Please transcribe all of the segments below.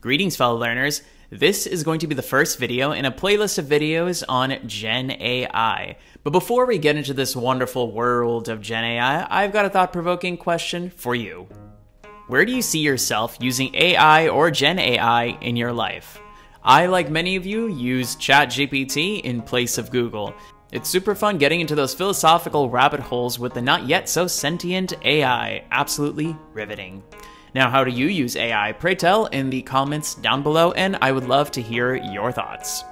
Greetings, fellow learners. This is going to be the first video in a playlist of videos on genAI. But before we get into this wonderful world of genAI, I've got a thought-provoking question for you. Where do you see yourself using AI or genAI in your life? I, like many of you, use ChatGPT in place of Google. It's super fun getting into those philosophical rabbit holes with the not yet so sentient AI. Absolutely riveting. Now, how do you use AI? Pray tell in the comments down below, and I would love to hear your thoughts.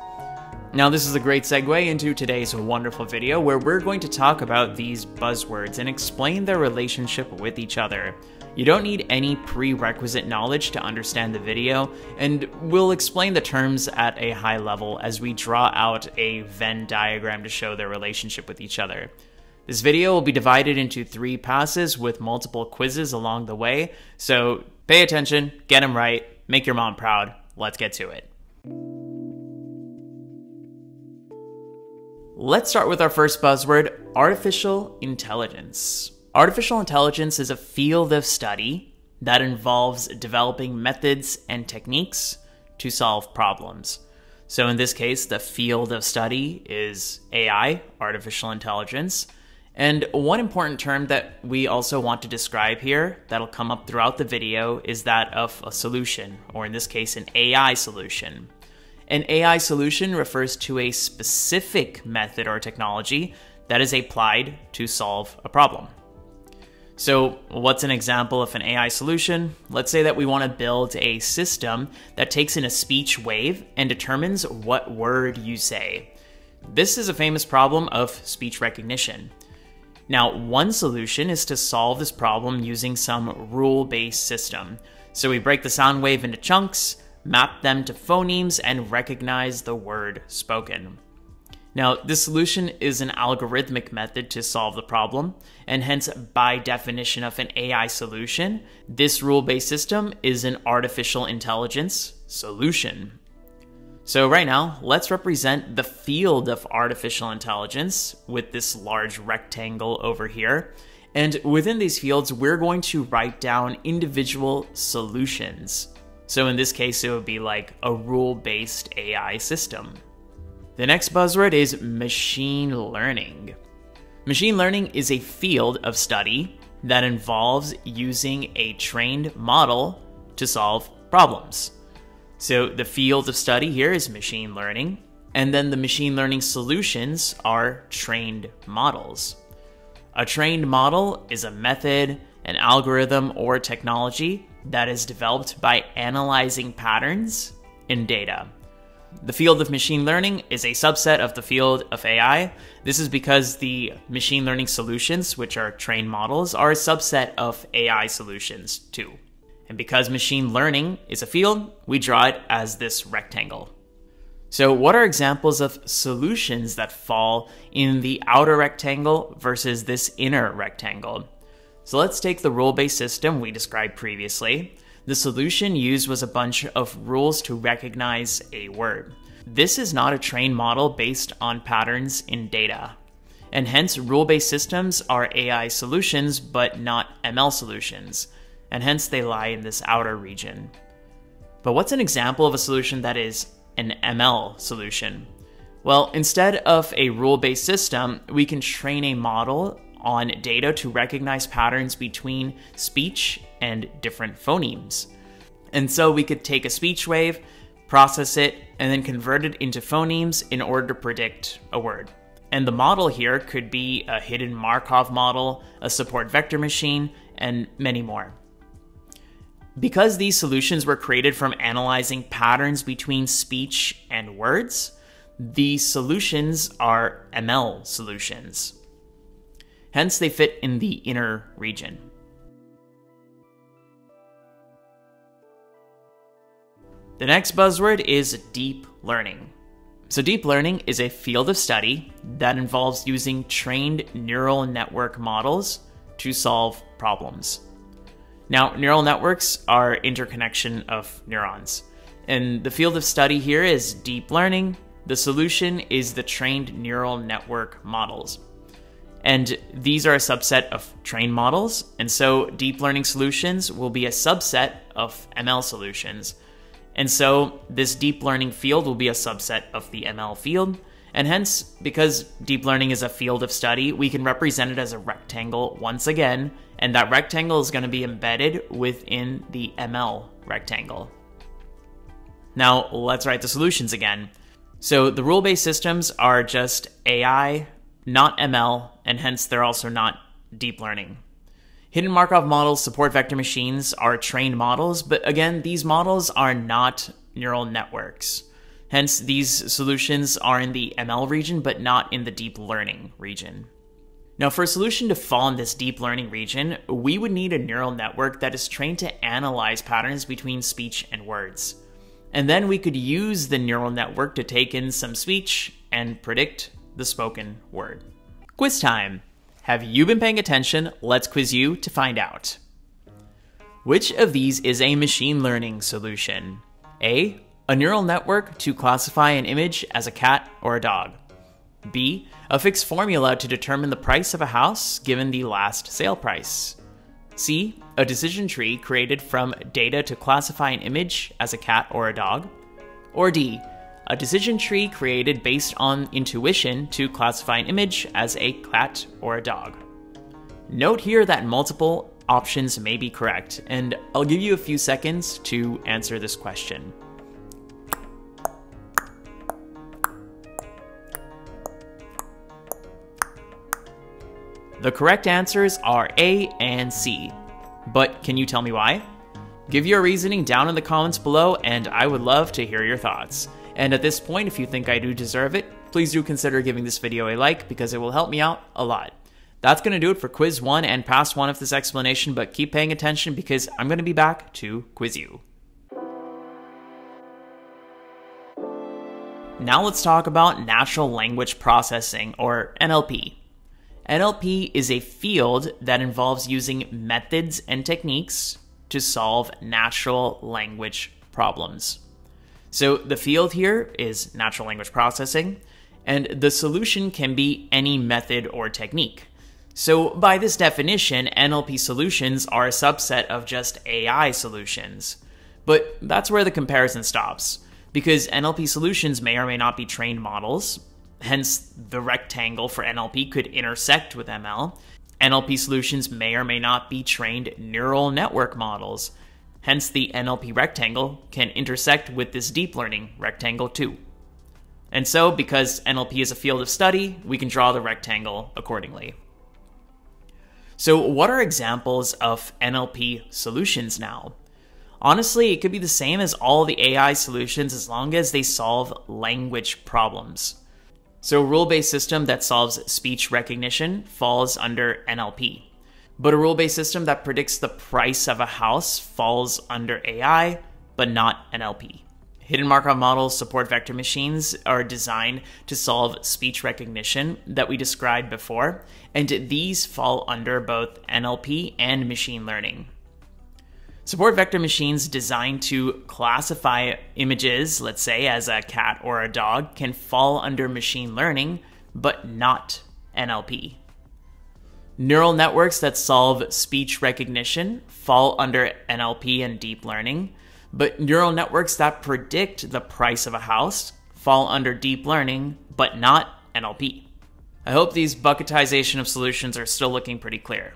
Now, this is a great segue into today's wonderful video where we're going to talk about these buzzwords and explain their relationship with each other. You don't need any prerequisite knowledge to understand the video, and we'll explain the terms at a high level as we draw out a Venn diagram to show their relationship with each other. This video will be divided into three passes with multiple quizzes along the way, so pay attention, get them right, make your mom proud. Let's get to it. Let's start with our first buzzword, artificial intelligence. Artificial intelligence is a field of study that involves developing methods and techniques to solve problems. So in this case, the field of study is AI, artificial intelligence. And one important term that we also want to describe here that'll come up throughout the video is that of a solution, or in this case, an AI solution. An AI solution refers to a specific method or technology that is applied to solve a problem. So what's an example of an AI solution? Let's say that we want to build a system that takes in a speech wave and determines what word you say. This is a famous problem of speech recognition. Now, one solution is to solve this problem using some rule-based system. So we break the sound wave into chunks, map them to phonemes, and recognize the word spoken. Now, this solution is an algorithmic method to solve the problem, and hence, by definition of an AI solution, this rule-based system is an artificial intelligence solution. So right now, let's represent the field of artificial intelligence with this large rectangle over here. And within these fields, we're going to write down individual solutions. So in this case, it would be like a rule-based AI system. The next buzzword is machine learning. Machine learning is a field of study that involves using a trained model to solve problems. So the field of study here is machine learning, and then the machine learning solutions are trained models. A trained model is a method, an algorithm, or technology that is developed by analyzing patterns in data. The field of machine learning is a subset of the field of AI. This is because the machine learning solutions, which are trained models, are a subset of AI solutions too. And because machine learning is a field, we draw it as this rectangle. So what are examples of solutions that fall in the outer rectangle versus this inner rectangle? So let's take the rule-based system we described previously. The solution used was a bunch of rules to recognize a word. This is not a trained model based on patterns in data. And hence, rule-based systems are AI solutions, but not ML solutions. And hence they lie in this outer region. But what's an example of a solution that is an ML solution? Well, instead of a rule-based system, we can train a model on data to recognize patterns between speech and different phonemes. And so we could take a speech wave, process it, and then convert it into phonemes in order to predict a word. And the model here could be a hidden Markov model, a support vector machine, and many more. Because these solutions were created from analyzing patterns between speech and words, these solutions are ML solutions. Hence, they fit in the inner region. The next buzzword is deep learning. So deep learning is a field of study that involves using trained neural network models to solve problems. Now, neural networks are interconnection of neurons. And the field of study here is deep learning. The solution is the trained neural network models. And these are a subset of trained models. And so deep learning solutions will be a subset of ML solutions. And so this deep learning field will be a subset of the ML field. And hence, because deep learning is a field of study, we can represent it as a rectangle once again, and that rectangle is going to be embedded within the ML rectangle. Now let's write the solutions again. So the rule-based systems are just AI, not ML, and hence they're also not deep learning. Hidden Markov models, support vector machines are trained models, but again, these models are not neural networks. Hence, these solutions are in the ML region, but not in the deep learning region. Now, for a solution to fall in this deep learning region, we would need a neural network that is trained to analyze patterns between speech and words. And then we could use the neural network to take in some speech and predict the spoken word. Quiz time. Have you been paying attention? Let's quiz you to find out. Which of these is a machine learning solution? A. A neural network to classify an image as a cat or a dog. B. A fixed formula to determine the price of a house given the last sale price. C. A decision tree created from data to classify an image as a cat or a dog. Or D. A decision tree created based on intuition to classify an image as a cat or a dog. Note here that multiple options may be correct, and I'll give you a few seconds to answer this question. The correct answers are A and C, but can you tell me why? Give your reasoning down in the comments below, and I would love to hear your thoughts. And at this point, if you think I do deserve it, please do consider giving this video a like because it will help me out a lot. That's going to do it for quiz 1 and past 1 of this explanation, but keep paying attention because I'm going to be back to quiz you. Now let's talk about natural language processing, or NLP. NLP is a field that involves using methods and techniques to solve natural language problems. So the field here is natural language processing, and the solution can be any method or technique. So by this definition, NLP solutions are a subset of just AI solutions. But that's where the comparison stops, because NLP solutions may or may not be trained models. Hence, the rectangle for NLP could intersect with ML. NLP solutions may or may not be trained neural network models. Hence, the NLP rectangle can intersect with this deep learning rectangle too. And so, because NLP is a field of study, we can draw the rectangle accordingly. So what are examples of NLP solutions now? Honestly, it could be the same as all the AI solutions as long as they solve language problems. So a rule-based system that solves speech recognition falls under NLP. But a rule-based system that predicts the price of a house falls under AI, but not NLP. Hidden Markov models, support vector machines are designed to solve speech recognition that we described before, and these fall under both NLP and machine learning. Support vector machines designed to classify images, let's say, as a cat or a dog, can fall under machine learning, but not NLP. Neural networks that solve speech recognition fall under NLP and deep learning, but neural networks that predict the price of a house fall under deep learning, but not NLP. I hope these bucketization of solutions are still looking pretty clear.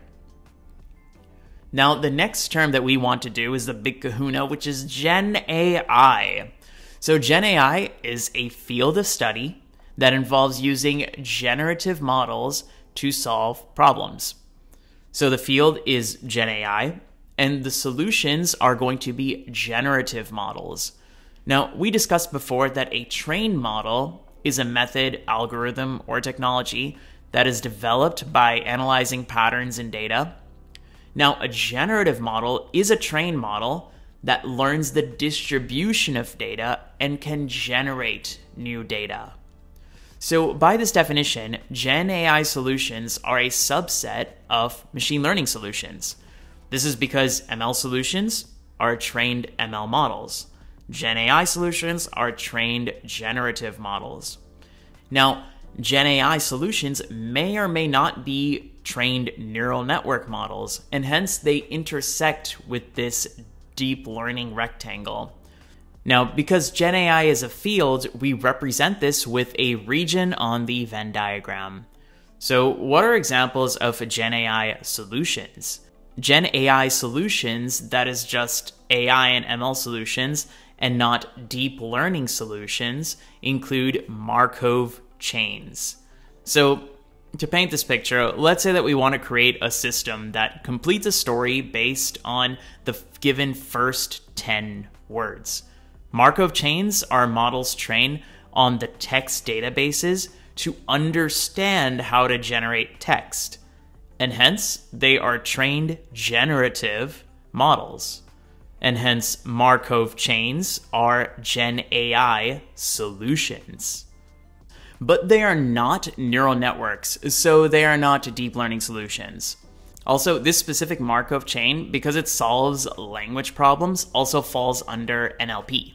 Now, the next term that we want to do is the big kahuna, which is genAI. So genAI is a field of study that involves using generative models to solve problems. So the field is genAI, and the solutions are going to be generative models. Now, we discussed before that a trained model is a method, algorithm, or technology that is developed by analyzing patterns in data. Now, a generative model is a trained model that learns the distribution of data and can generate new data. So by this definition, genAI solutions are a subset of machine learning solutions. This is because ML solutions are trained ML models. GenAI solutions are trained generative models. Now, GenAI solutions may or may not be trained neural network models, and hence they intersect with this deep learning rectangle. Now, because genAI is a field, we represent this with a region on the Venn diagram. So what are examples of genAI solutions? GenAI solutions, that is just AI and ML solutions, and not deep learning solutions, include Markov chains. So to paint this picture, let's say that we want to create a system that completes a story based on the given first 10 words. Markov chains are models trained on the text databases to understand how to generate text, and hence they are trained generative models, and hence Markov chains are GenAI solutions. But they are not neural networks, so they are not deep learning solutions. Also, this specific Markov chain, because it solves language problems, also falls under NLP.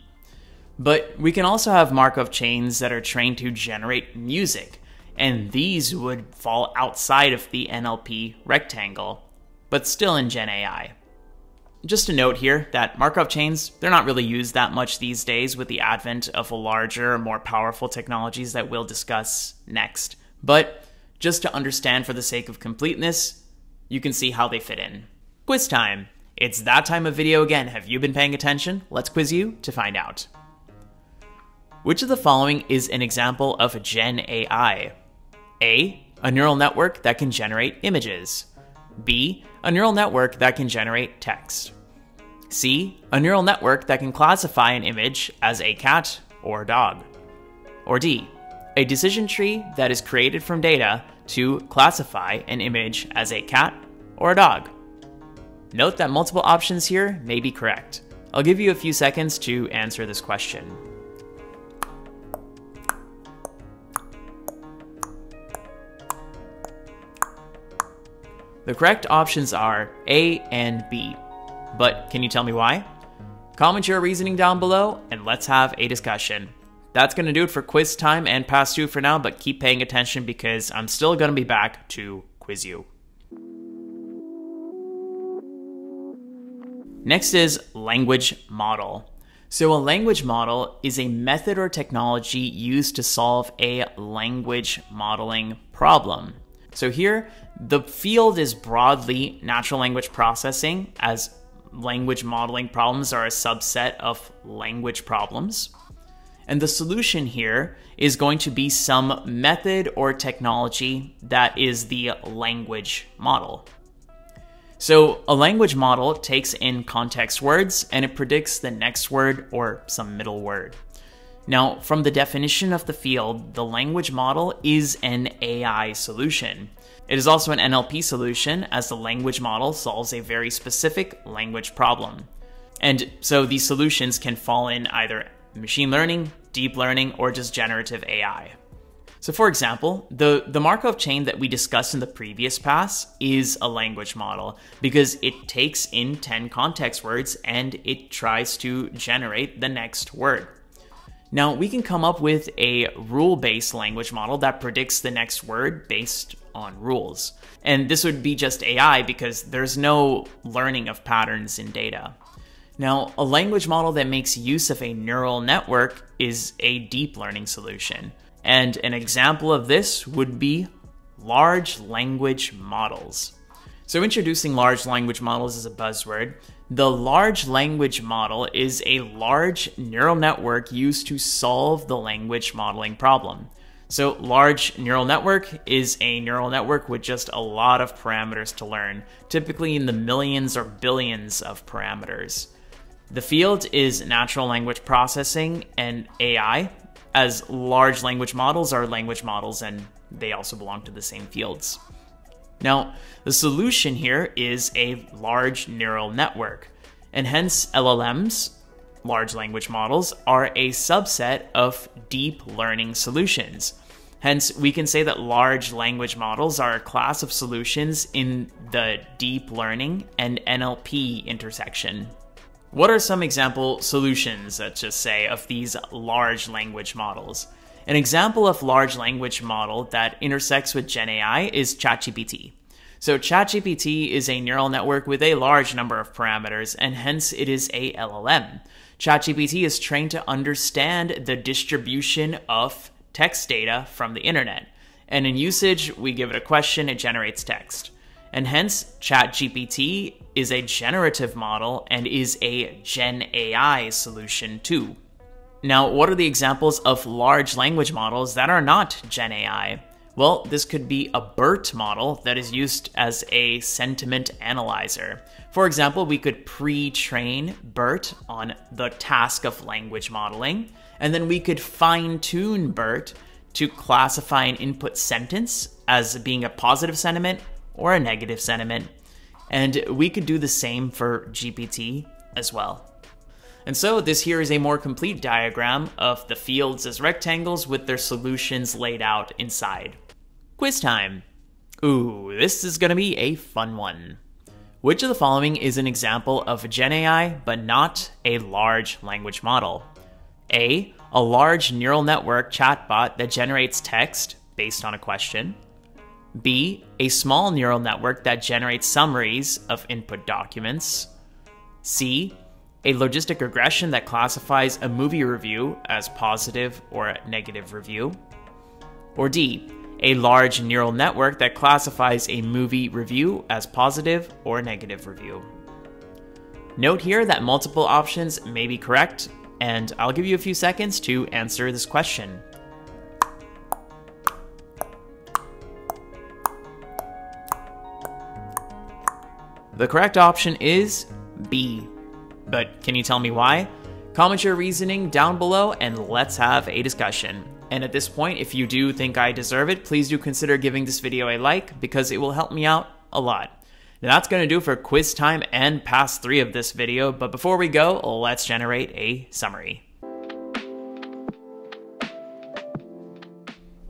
But we can also have Markov chains that are trained to generate music, and these would fall outside of the NLP rectangle, but still in GenAI. Just a note here that Markov chains, they're not really used that much these days with the advent of a larger, more powerful technologies that we'll discuss next. But just to understand for the sake of completeness, you can see how they fit in. Quiz time. It's that time of video again. Have you been paying attention? Let's quiz you to find out. Which of the following is an example of GenAI? A, a neural network that can generate images. B, a neural network that can generate text. C, a neural network that can classify an image as a cat or dog. Or D, a decision tree that is created from data to classify an image as a cat or a dog. Note that multiple options here may be correct. I'll give you a few seconds to answer this question. The correct options are A and B, but can you tell me why? Comment your reasoning down below and let's have a discussion. That's gonna do it for quiz time and past due for now, but keep paying attention because I'm still gonna be back to quiz you. Next is language model. So a language model is a method or technology used to solve a language modeling problem. So here, the field is broadly natural language processing, as language modeling problems are a subset of language problems. And the solution here is going to be some method or technology that is the language model. So a language model takes in context words and it predicts the next word or some middle word. Now, from the definition of the field, the language model is an AI solution. It is also an NLP solution, as the language model solves a very specific language problem. And so these solutions can fall in either machine learning, deep learning, or just generative AI. So for example, the Markov chain that we discussed in the previous pass is a language model because it takes in 10 context words and it tries to generate the next word. Now, we can come up with a rule-based language model that predicts the next word based on rules. And this would be just AI because there's no learning of patterns in data. Now, a language model that makes use of a neural network is a deep learning solution. And an example of this would be large language models. So introducing large language models is a buzzword. The large language model is a large neural network used to solve the language modeling problem. So large neural network is a neural network with just a lot of parameters to learn, typically in the millions or billions of parameters. The field is natural language processing and AI, as large language models are language models and they also belong to the same fields. Now, the solution here is a large neural network, and hence LLMs, large language models, are a subset of deep learning solutions. Hence, we can say that large language models are a class of solutions in the deep learning and NLP intersection. What are some example solutions, let's just say, of these large language models? An example of large language model that intersects with GenAI is ChatGPT. So ChatGPT is a neural network with a large number of parameters, and hence it is a LLM. ChatGPT is trained to understand the distribution of text data from the internet. And in usage, we give it a question, it generates text. And hence, ChatGPT is a generative model and is a genAI solution too. Now, what are the examples of large language models that are not genAI? Well, this could be a BERT model that is used as a sentiment analyzer. For example, we could pre-train BERT on the task of language modeling, and then we could fine-tune BERT to classify an input sentence as being a positive sentiment or a negative sentiment. And we could do the same for GPT as well. And so this here is a more complete diagram of the fields as rectangles with their solutions laid out inside. Quiz time. Ooh, this is gonna be a fun one. Which of the following is an example of GenAI, but not a large language model? A, a large neural network chatbot that generates text based on a question. B, a small neural network that generates summaries of input documents. C, a logistic regression that classifies a movie review as positive or negative review. Or D, a large neural network that classifies a movie review as positive or negative review. Note here that multiple options may be correct, and I'll give you a few seconds to answer this question. The correct option is B. But can you tell me why? Comment your reasoning down below and let's have a discussion. And at this point, if you do think I deserve it, please do consider giving this video a like because it will help me out a lot. Now that's gonna do for quiz time and past 3 of this video, but before we go, let's generate a summary.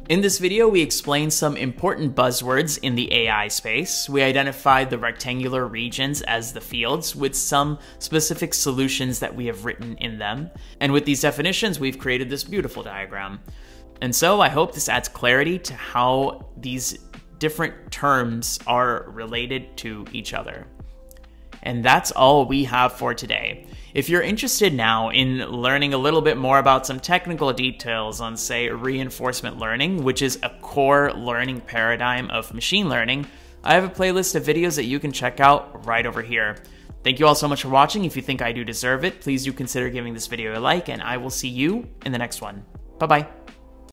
In this video, we explained some important buzzwords in the AI space. We identified the rectangular regions as the fields with some specific solutions that we have written in them. And with these definitions, we've created this beautiful diagram. And so I hope this adds clarity to how these different terms are related to each other. And that's all we have for today. If you're interested now in learning a little bit more about some technical details on, say, reinforcement learning, which is a core learning paradigm of machine learning, I have a playlist of videos that you can check out right over here. Thank you all so much for watching. If you think I do deserve it, please do consider giving this video a like, and I will see you in the next one. Bye-bye.